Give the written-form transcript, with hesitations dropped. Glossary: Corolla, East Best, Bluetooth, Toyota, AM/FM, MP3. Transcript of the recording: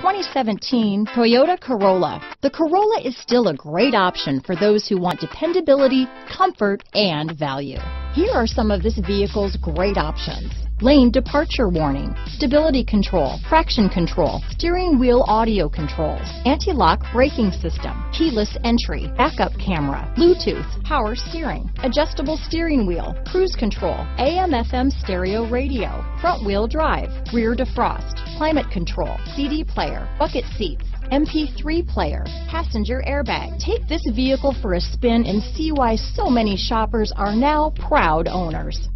2017 Toyota Corolla. The Corolla is still a great option for those who want dependability, comfort, and value. Here are some of this vehicle's great options: lane departure warning, stability control, traction control, steering wheel audio controls, anti-lock braking system, keyless entry, backup camera, Bluetooth, power steering, adjustable steering wheel, cruise control, AM/FM stereo radio, front wheel drive, rear defrost, climate control, CD player, bucket seats, MP3 player, passenger airbag. Take this vehicle for a spin and see why so many shoppers are now proud owners.